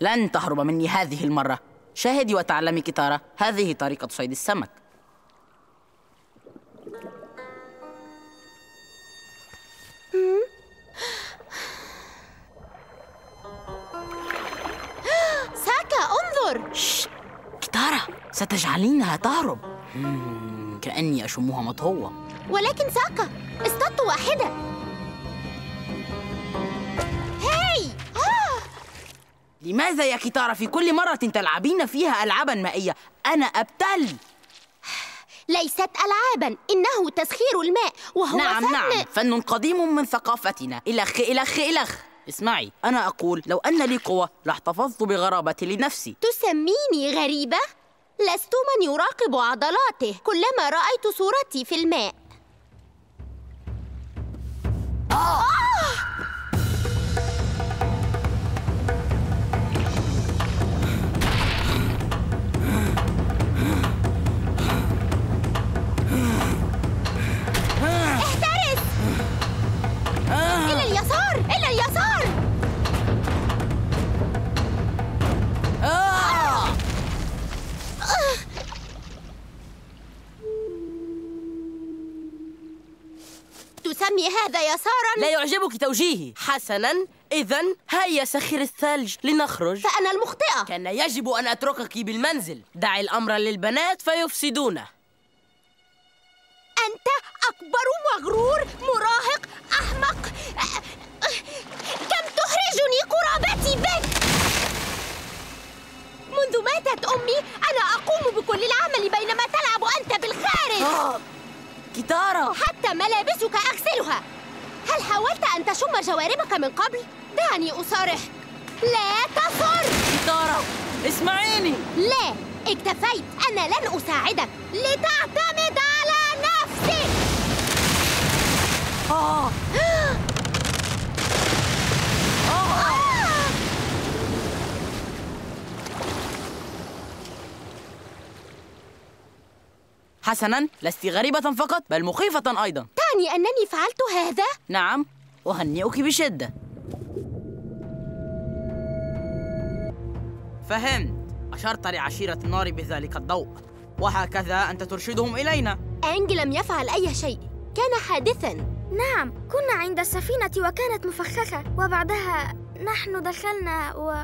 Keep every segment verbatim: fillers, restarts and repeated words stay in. لن تهرب مني هذه المرة. شاهدي وتعلمي كتارة، هذه طريقة صيد السمك. ساكا انظر. ششت كتارة، ستجعلينها تهرب. كأني أشمها مطهوة. ولكن ساكا اصطدت واحدة. هاي آه. لماذا يا كتارة في كل مرة تلعبين فيها ألعابا مائية؟ أنا أبتل. ليست ألعابا، إنه تسخير الماء وهو نعم فن... نعم فن قديم من ثقافتنا. إلخ إلخ إلخ. اسمعي، أنا أقول لو أن لي قوة لاحتفظت بغرابتي لنفسي. تسميني غريبة؟ لست من يراقب عضلاته. كلما رأيت صورتي في الماء. آه. آه. سمي هذا يساراً؟ لا يعجبك توجيهي. حسناً، إذن هيا سخر الثلج لنخرج. فأنا المخطئة. كان يجب أن أتركك بالمنزل. دعي الأمر للبنات فيفسدونه. أنت أكبر مغرور مراهق أحمق. كم تحرجني قرابتي بك. منذ ماتت أمي أنا أقوم بكل العمل بينما تلعب أنت بالخارج. آه. كتارة، حتى ملابسك أغسلها. هل حاولت أن تشم جواربك من قبل؟ دعني أصارحك. لا تصر. كتارة، اسمعيني. لا، اكتفيت. أنا لن أساعدك لتعتمد على نفسك. آه. آه. آه. حسناً، لست غريبة فقط بل مخيفة أيضاً. تعني أنني فعلت هذا؟ نعم، أهنئك بشدة. فهمت. أشرت لعشيرة النار بذلك الضوء، وهكذا أنت ترشدهم إلينا. أنج لم يفعل أي شيء، كان حادثاً. نعم، كنا عند السفينة وكانت مفخخة، وبعدها نحن دخلنا و...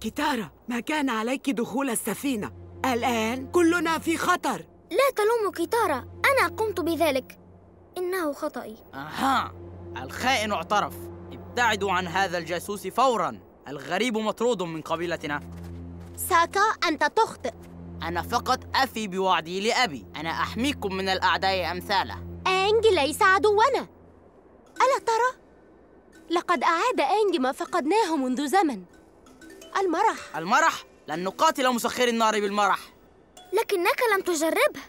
كتارة، ما كان عليك دخول السفينة. الآن كلنا في خطر. لا تلوم كتارة، أنا قمت بذلك. إنه خطأي. أها، الخائن اعترف. ابتعدوا عن هذا الجاسوس فوراً. الغريب مطرود من قبيلتنا. ساكا، أنت تخطئ. أنا فقط أفي بوعدي لأبي. أنا أحميكم من الأعداء أمثاله. أنج ليس عدونا. ألا ترى؟ لقد أعاد أنج ما فقدناه منذ زمن. المرح. المرح؟ لن نقاتل مسخري النار بالمرح. لكنك لم تجربه.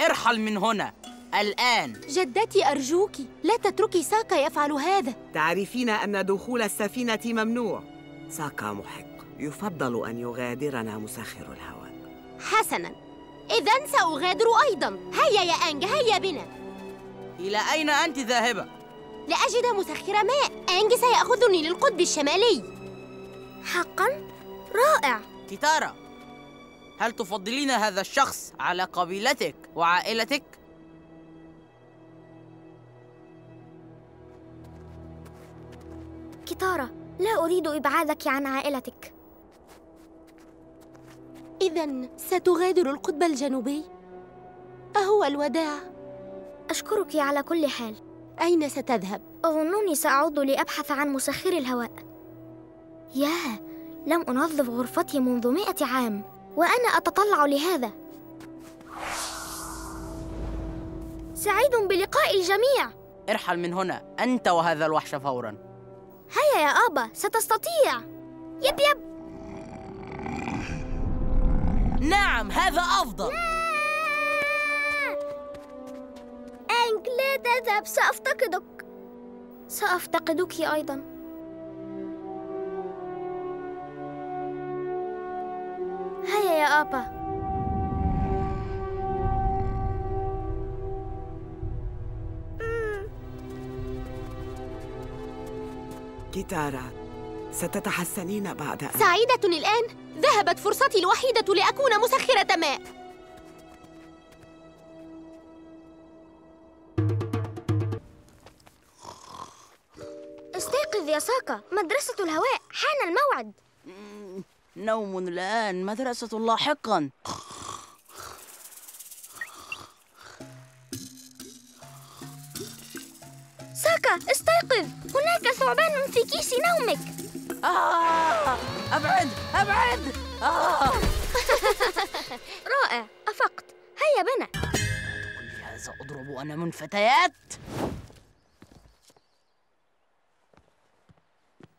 ارحل من هنا الآن. جدتي أرجوك لا تتركي ساكا يفعل هذا. تعرفين أن دخول السفينة ممنوع. ساكا محق، يفضل أن يغادرنا مسخر الهواء. حسناً، إذن سأغادر أيضاً. هيا يا أنج، هيا بنا. إلى أين أنت ذاهبة؟ لأجد مسخر ماء. أنج سيأخذني للقطب الشمالي. حقاً؟ رائع. كتارة، هل تفضلين هذا الشخص على قبيلتك وعائلتك؟ كتارة، لا أريد إبعادك عن عائلتك. إذن ستغادر القطب الجنوبي؟ أهو الوداع. أشكرك على كل حال. أين ستذهب؟ أظنني سأعود لأبحث عن مسخري الهواء. ياه، لم أنظف غرفتي منذ مئة عام وأنا أتطلع لهذا. سعيد بلقاء الجميع. ارحل من هنا أنت وهذا الوحش فوراً. هيا يا آبا، ستستطيع. يب يب. نعم، هذا أفضل. أنج، لا تذهب، سأفتقدك. سأفتقدك أيضاً. هيا يا آبا. كتارة، ستتحسنين بعد أن... سعيدة الآن. ذهبت فرصتي الوحيدة لأكون مسخرة ماء. استيقظ يا ساكا، مدرسة الهواء حان الموعد. نوم الآن، مدرسة لاحقاً. ساكا استيقظ، هناك ثعبان في كيس نومك. آه، أبعد أبعد. آه. رائع، أفقت. هيا بنا. كل هذا أضرب أنا من فتيات؟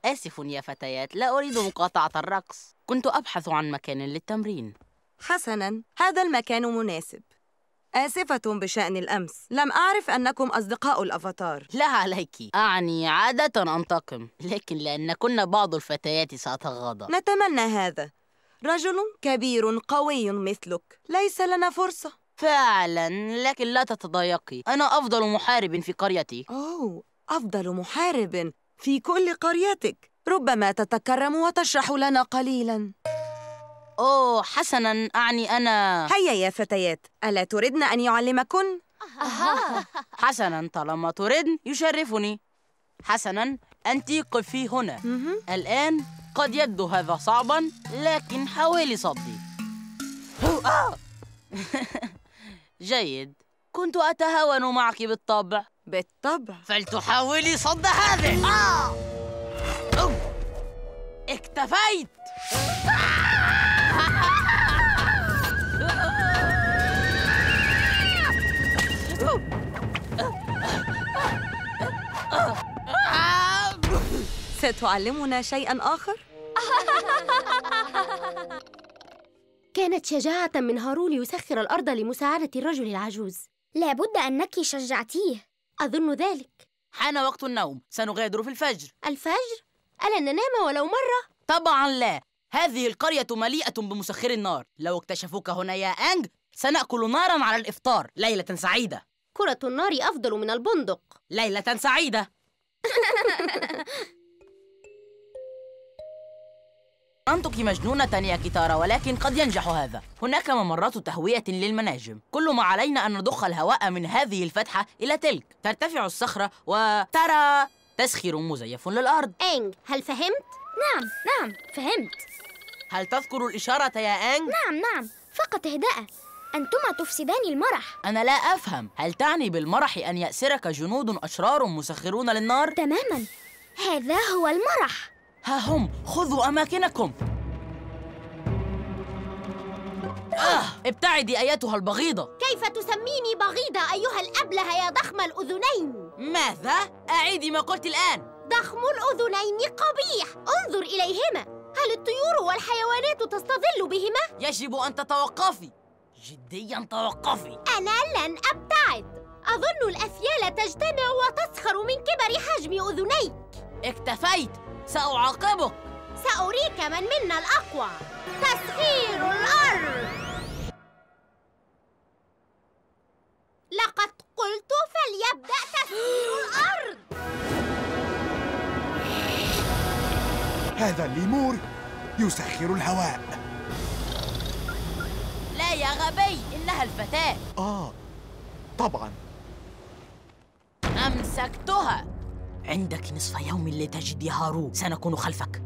آسف يا فتيات، لا أريد مقاطعة الرقص. كنت أبحث عن مكان للتمرين. حسناً، هذا المكان مناسب. آسفة بشأن الأمس، لم أعرف أنكم أصدقاء الأفاتار. لا عليك، أعني عادة أنتقم، لكن لأنكن بعض الفتيات سأتغاضى. نتمنى هذا. رجل كبير قوي مثلك، ليس لنا فرصة. فعلاً، لكن لا تتضايقي، أنا أفضل محارب في قريتي. أوه، أفضل محارب في كل قريتك. ربما تتكرم وتشرح لنا قليلاً. أوه حسناً، أعني أنا. هيا يا فتيات، ألا تردن أن يعلمكن؟ أها. حسناً، طالما تردن يشرفني. حسناً، أنتِ قفي هنا. الآن قد يبدو هذا صعباً، لكن حاولي صدي. جيد، كنت أتهاون معك بالطبع. بالطبع، فلتحاولي صد هذه. آه. اكتفيت. ستعلمنا شيئاً آخر؟ كانت شجاعة من هارون ليسخر الأرض لمساعدة الرجل العجوز. لابد أنك شجعتيه. أظن ذلك. حان وقت النوم، سنغادر في الفجر. الفجر؟ ألا ننام ولو مرة؟ طبعاً لا، هذه القرية مليئة بمسخر النار. لو اكتشفوك هنا يا أنج سنأكل ناراً على الإفطار. ليلة سعيدة. كرة النار أفضل من البندق. ليلة سعيدة. أنتك مجنونة يا كيتارا، ولكن قد ينجح هذا. هناك ممرات تهوية للمناجم، كل ما علينا أن نضخ الهواء من هذه الفتحة إلى تلك. ترتفع الصخرة وترى تسخير مزيف للأرض. أنج، هل فهمت؟ نعم، نعم، فهمت. هل تذكر الإشارة يا أنج؟ نعم، نعم، فقط اهدأ. أنتما تفسدان المرح. أنا لا أفهم، هل تعني بالمرح أن يأسرك جنود أشرار مسخرون للنار؟ تماماً، هذا هو المرح. ها هم، خذوا أماكنكم. آه، ابتعدي أيتها البغيضة. كيف تسميني بغيضة أيها الأبله يا ضخم الأذنين؟ ماذا؟ أعيدي ما قلت الآن. ضخم الأذنين قبيح، انظر إليهما. هل الطيور والحيوانات تستظل بهما؟ يجب أن تتوقفي، جدياً توقفي. أنا لن أبتعد. أظن الأثيال تجتمع وتسخر من كبر حجم أذنيك. اكتفيت، سأعاقبك. سأريك من منا الأقوى. تسخير الأرض. لقد قلت فليبدأ تسخير الأرض. هذا الليمور يسخر الهواء. لا يا غبي، إنها الفتاة. آه، طبعاً. أمسكتها. عندك نصف يوم لتجدي هارو، سنكون خلفك.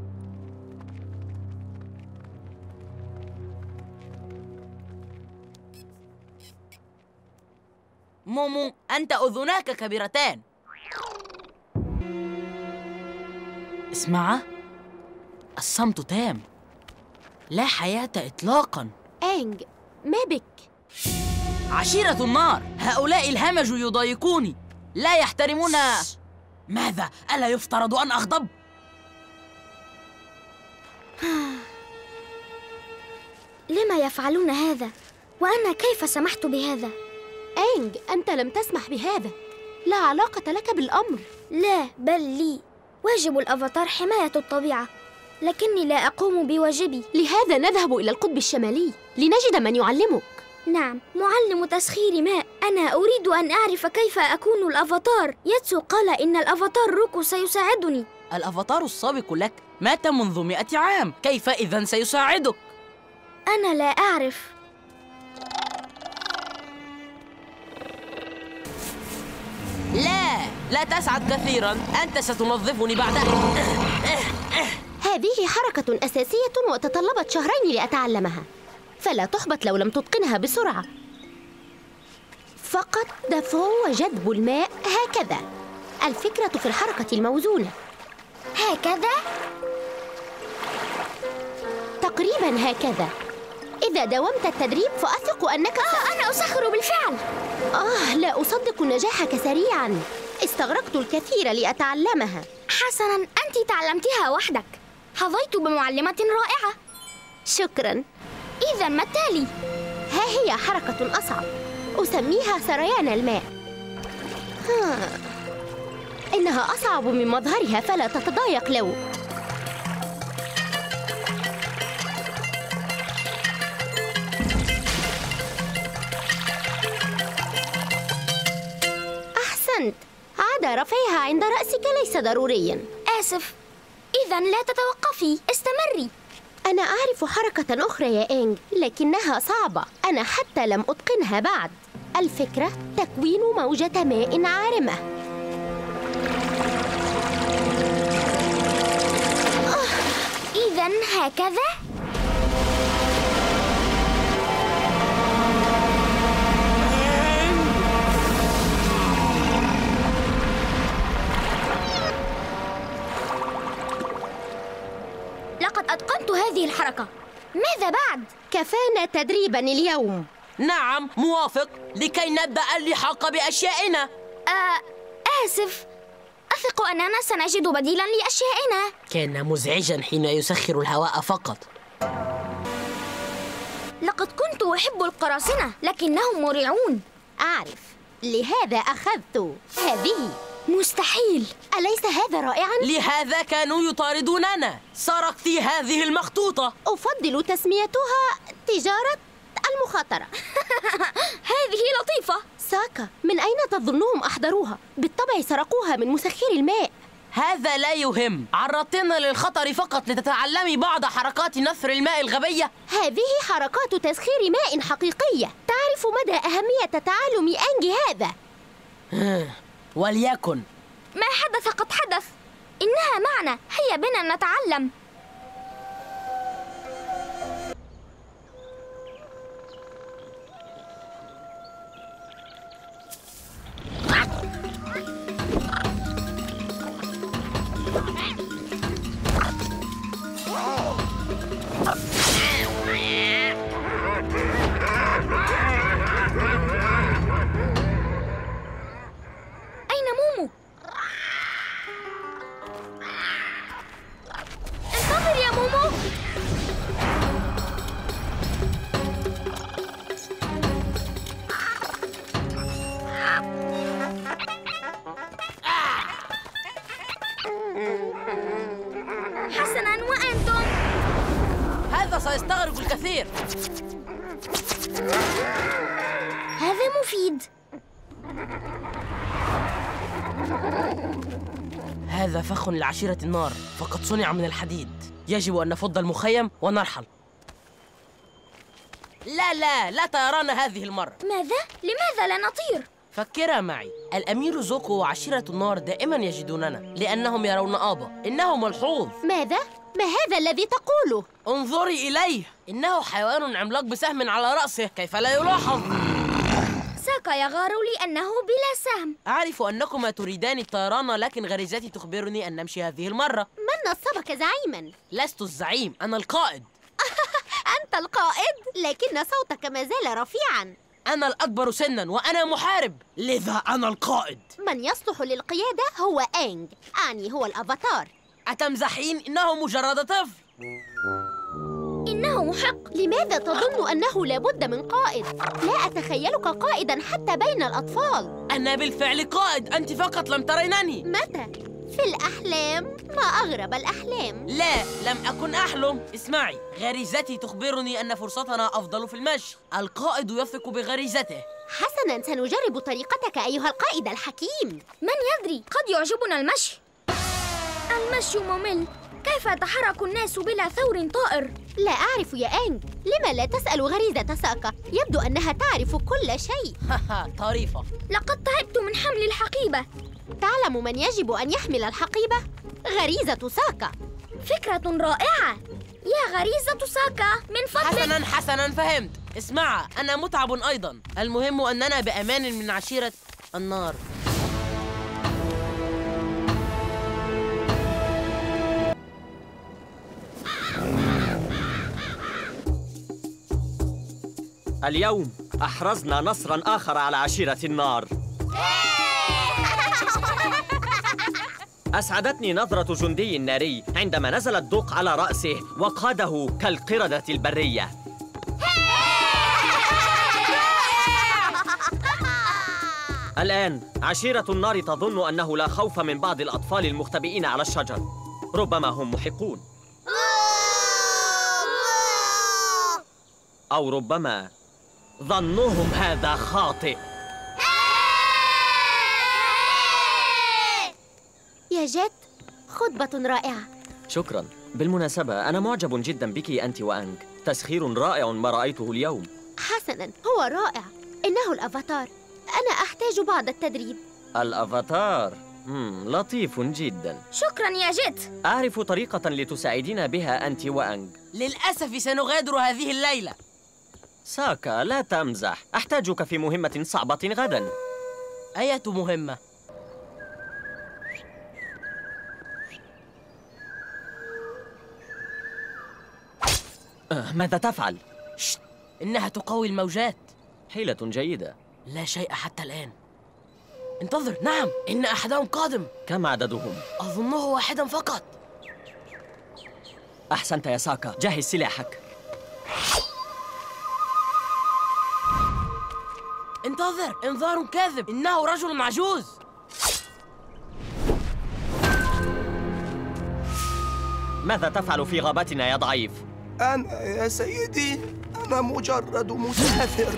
مومو، أنت أذناك كبيرتان. اسمع، الصمت تام، لا حياة إطلاقاً. أنج، ما بك؟ عشيرة النار، هؤلاء الهمج يضايقوني، لا يحترمون. ماذا؟ ألا يفترض أن أغضب؟ لما يفعلون هذا؟ وأنا كيف سمحت بهذا؟ أنج، أنت لم تسمح بهذا، لا علاقة لك بالأمر. لا، بل لي. واجب الأفاتار حماية الطبيعة، لكني لا أقوم بواجبي. لهذا نذهب إلى القطب الشمالي لنجد من يعلمك. نعم معلم تسخير ماء، أنا أريد أن أعرف كيف أكون الأفاتار. ياتسو قال إن الأفاتار روكو سيساعدني. الأفاتار السابق لك مات منذ مئة عام، كيف إذن سيساعدك؟ أنا لا أعرف. لا، لا تسعد كثيراً، أنت ستنظفني بعد. هذه حركة أساسية وتطلبت شهرين لأتعلمها، فلا تحبط لو لم تتقنها بسرعة. فقط دفع وجذب الماء هكذا. الفكرة في الحركة الموزونة. هكذا؟ تقريباً هكذا. إذا داومت التدريب فأثق أنك آه أنا أسخر بالفعل. آه لا أصدق نجاحك سريعاً، استغرقت الكثير لأتعلمها. حسناً، أنت تعلمتها وحدك، حظيت بمعلمة رائعة. شكراً. إذا ما التالي؟ ها هي حركة أصعب، أسميها سريان الماء. ها. إنها أصعب من مظهرها، فلا تتضايق لو أحسنت. عاد رفعها عند رأسك ليس ضروريا. آسف. إذا لا تتوقفي، استمري. أنا أعرف حركة أخرى يا أنج، لكنها صعبة، أنا حتى لم أتقنها بعد. الفكرة تكوين موجة ماء عارمة. إذا هكذا؟ لقد أتقنت هذه الحركة، ماذا بعد؟ كفانا تدريباً اليوم. نعم، موافق، لكي نبدأ اللحاق بأشيائنا. آه، آسف، أثق أننا سنجد بديلاً لأشيائنا. كان مزعجاً حين يسخر الهواء فقط. لقد كنت أحب القراصنة، لكنهم مرعون. أعرف، لهذا أخذت هذه. مستحيل، أليس هذا رائعاً؟ لهذا كانوا يطاردوننا، سرقت هذه المخطوطة. أفضل تسميتها تجارة المخاطرة. هذه لطيفة. ساكا، من أين تظنهم أحضروها؟ بالطبع سرقوها من مسخر الماء. هذا لا يهم، عرضتنا للخطر فقط لتتعلمي بعض حركات نثر الماء الغبية. هذه حركات تسخير ماء حقيقية، تعرف مدى أهمية تعلم أنج هذا. وليكن ما حدث قد حدث، إنها معنا، هيا بنا نتعلم. سيستغرق الكثير. هذا مفيد. هذا فخ لعشيرة النار، فقد صنع من الحديد. يجب أن نفض المخيم ونرحل. لا لا، لا ترانا هذه المرة. ماذا؟ لماذا لا نطير؟ فكرا معي، الأمير زوكو وعشيرة النار دائما يجدوننا، لأنهم يرون آبا. إنه ملحوظ. ماذا؟ ما هذا الذي تقوله؟ انظري إليه، إنه حيوان عملاق بسهم على رأسه، كيف لا يلاحظ؟ ساكا يغار لي أنه بلا سهم. أعرف أنكما تريدان الطيران، لكن غريزتي تخبرني أن نمشي هذه المرة. من نصبك زعيماً؟ لست الزعيم، أنا القائد. أنت القائد؟ لكن صوتك ما زال رفيعاً. أنا الأكبر سناً وأنا محارب، لذا أنا القائد. من يصلح للقيادة هو أنج، أعني هو الأفاتار. أتمزحين؟ إنه مجرد طفل. إنه محق. لماذا تظن أنه لابد من قائد؟ لا أتخيلك قائداً حتى بين الأطفال. أنا بالفعل قائد، أنت فقط لم ترينني. متى؟ في الأحد. أحلام؟ ما أغرب الأحلام. لا، لم أكن أحلم. اسمعي، غريزتي تخبرني أن فرصتنا أفضل في المشي. القائد يثق بغريزته. حسناً، سنجرب طريقتك أيها القائد الحكيم. من يدري؟ قد يعجبنا المشي. المشي ممل. كيف يتحرك الناس بلا ثور طائر؟ لا أعرف يا أنج، لما لا تسأل غريزة ساكا؟ يبدو أنها تعرف كل شيء. طريفة. لقد تعبت من حمل الحقيبة. تعلم من يجب أن يحمل الحقيبة؟ غريزة ساكا. فكرة رائعة يا غريزة ساكا، من فضلك. حسناً حسناً، فهمت. اسمع، أنا متعب أيضاً. المهم أننا بأمان من عشيرة النار. اليوم أحرزنا نصراً آخر على عشيرة النار. أسعدتني نظرة جندي ناري عندما نزل الدوق على رأسه وقاده كالقردة البرية. الآن عشيرة النار تظن أنه لا خوف من بعض الأطفال المختبئين على الشجر. ربما هم محقون، أو ربما ظنهم هذا خاطئ. يا جيت، خطبة رائعة. شكراً. بالمناسبة، أنا معجب جداً بك أنت وأنج. تسخير رائع ما رأيته اليوم. حسناً، هو رائع. إنه الأفاتار. أنا أحتاج بعض التدريب. الأفاتار؟ مم، لطيف جداً. شكراً يا جيت. أعرف طريقة لتساعدين بها أنت وأنج. للأسف سنغادر هذه الليلة. ساكا، لا تمزح. أحتاجك في مهمة صعبة غداً. أية مهمة؟ ماذا تفعل؟ شت. إنها تقوي الموجات. حيلة جيدة. لا شيء حتى الآن. انتظر. نعم، إن أحدهم قادم. كم عددهم؟ أظنه واحدا فقط. أحسنت يا ساكا، جهز سلاحك. انتظر، إنذار كاذب. إنه رجل عجوز. ماذا تفعل في غابتنا يا ضعيف؟ أنا يا سيدي، أنا مجرد مسافر.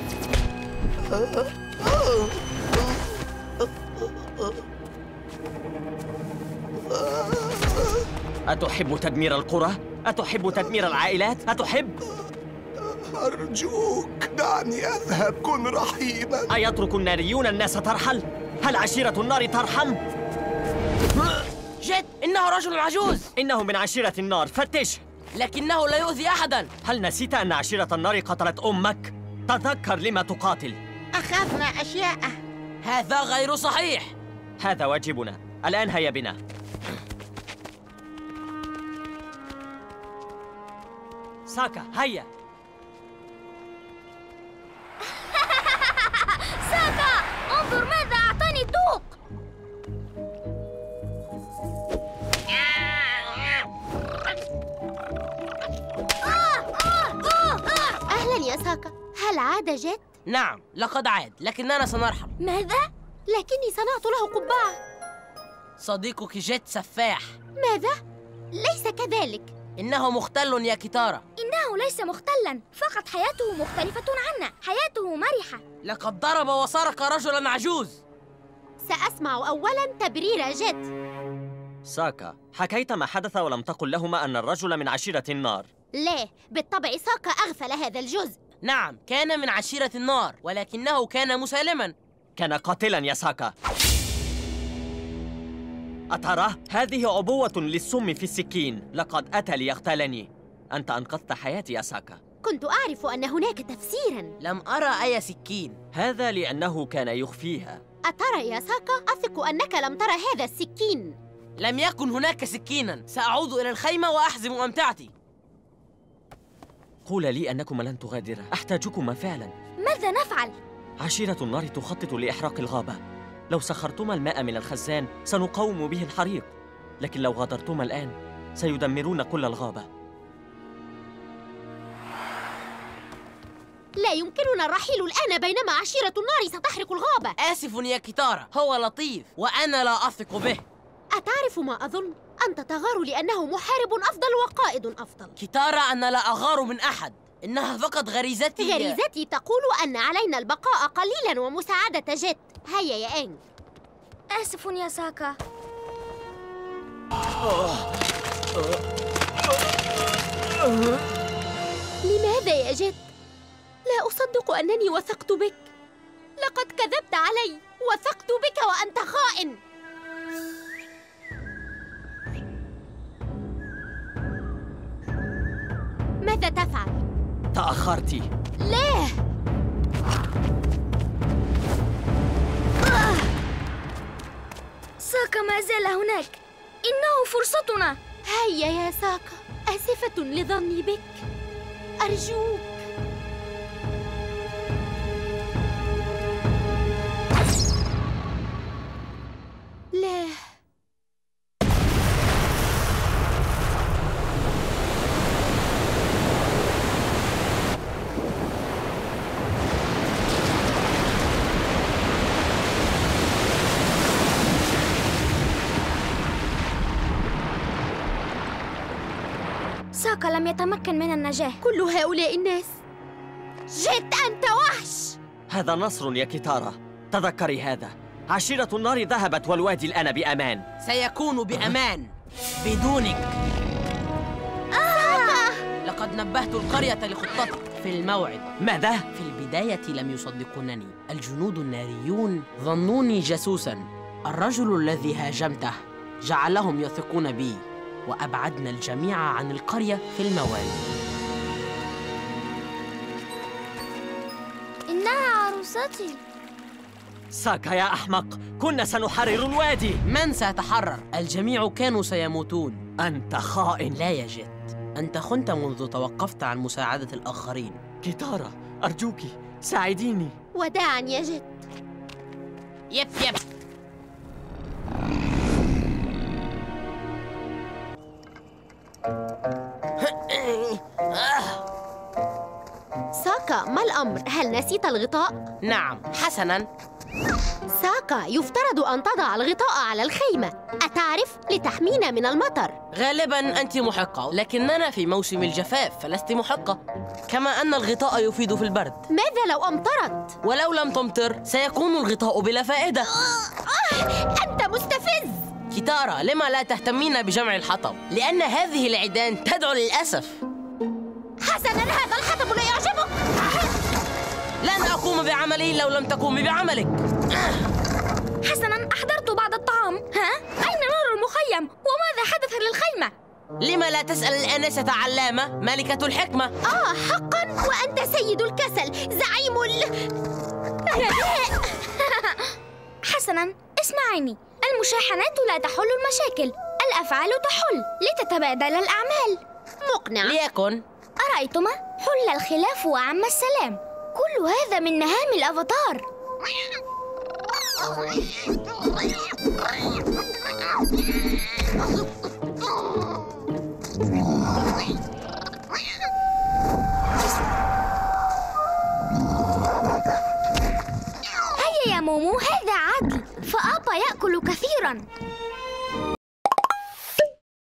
أتحب تدمير القرى؟ أتحب تدمير العائلات؟ أتحب؟ أرجوك دعني أذهب، كن رحيماً. أيترك الناريون الناس ترحل؟ هل عشيرة النار ترحم؟ جد، إنه رجل عجوز. إنه من عشيرة النار، فتشه. لكنه لا يؤذي أحداً. هل نسيت أن عشيرة النار قتلت أمك؟ تذكر لما تقاتل. أخافنا أشياءه. هذا غير صحيح. هذا واجبنا. الآن هيا بنا. ساكا، هيا. ساكا، انظر ماذا أعطاني الدوق. أهلاً يا ساكا. هل عاد جد؟ نعم، لقد عاد، لكننا سنرحل. ماذا؟ لكني صنعت له قبعة. صديقك جد سفاح. ماذا؟ ليس كذلك. إنه مختل يا كتارة. إنه ليس مختلاً، فقط حياته مختلفة عنا. حياته مرحة. لقد ضرب وسرق رجلاً عجوز. سأسمع أولاً تبرير جد. ساكا، حكيت ما حدث ولم تقل لهما أن الرجل من عشيرة النار. لا، بالطبع ساكا أغفل هذا الجزء. نعم، كان من عشيرة النار، ولكنه كان مسالماً. كان قاتلاً يا ساكا. أترى؟ هذه عبوة للسم في السكين. لقد أتى ليغتالني. أنت أنقذت حياتي يا ساكا. كنت أعرف أن هناك تفسيراً. لم أرى أي سكين. هذا لأنه كان يخفيها. أترى يا ساكا؟ أثق أنك لم ترى هذا السكين. لم يكن هناك سكيناً. سأعود إلى الخيمة وأحزم أمتعتي. قول لي أنكما لن تغادرا. أحتاجكما فعلاً. ماذا نفعل؟ عشيرة النار تخطط لإحراق الغابة. لو سخرتما الماء من الخزان سنقاوم به الحريق، لكن لو غادرتما الآن سيدمرون كل الغابة. لا يمكننا الرحيل الآن بينما عشيرة النار ستحرق الغابة. آسف يا كتارة، هو لطيف وأنا لا أثق به. أتعرف ما أظن؟ أن تتغار لأنه محارب أفضل وقائد أفضل. كتارا، أنا لا أغار من أحد، إنها فقط غريزتي. غريزتي تقول أن علينا البقاء قليلاً ومساعدة جت. هيا يا أنج. آسف يا ساكا. لماذا يا جت؟ لا أصدق أنني وثقت بك. لقد كذبت علي، وثقت بك وأنت خائن. ماذا تفعل؟ تأخرت. ليه؟ آه. ساكا ما زال هناك، إنه فرصتنا. هيا يا ساكا، آسفة لظني بك، أرجوك. لا. ساكا لم يتمكن من النجاة. كل هؤلاء الناس. جت، أنت وحش. هذا نصر يا كتارا، تذكري هذا. عشيرة النار ذهبت والوادي الآن بأمان. سيكون بأمان بدونك. آه. لقد نبهت القرية لخطتك في الموعد. ماذا؟ في البداية لم يصدقونني. الجنود الناريون ظنوني جاسوساً. الرجل الذي هاجمته جعلهم يثقون بي، وأبعدنا الجميع عن القرية في الموعد. إنها عروستي. ساكا يا أحمق، كنا سنحرر الوادي. من سيتحرر؟ الجميع كانوا سيموتون. أنت خائن. لا يا جت، أنت خنت منذ توقفت عن مساعدة الآخرين. كتارا، أرجوك ساعديني. وداعاً يا جت. يب يب. ساكا، ما الأمر؟ هل نسيت الغطاء؟ نعم، حسناً. ساكا، يفترض أن تضع الغطاء على الخيمة، أتعرف؟ لتحمينا من المطر. غالباً أنت محقة، لكننا في موسم الجفاف فلست محقة، كما أن الغطاء يفيد في البرد. ماذا لو أمطرت؟ ولو لم تمطر سيكون الغطاء بلا فائدة. أنت مستفز. كتارا، لما لا تهتمين بجمع الحطب؟ لأن هذه العيدان تدعو للأسف. حسناً، هذا الحطب لا يعجبك. لن أقوم بعملي لو لم تقومي بعملك. حسناً، أحضرت بعض الطعام. ها؟ أين نار المخيم؟ وماذا حدث للخيمة؟ لما لا تسأل الآنسة علامة ملكة الحكمة؟ آه، حقاً، وأنت سيد الكسل، زعيم ال... حسناً، اسمعيني. المشاحنات لا تحل المشاكل، الأفعال تحل لتتبادل الأعمال. مقنع. ليكن. أرأيتما؟ حل الخلاف وعم السلام. كل هذا من مهام الأفاتار. هيا يا مومو، هذا عدل، فأبا يأكل كثيراً.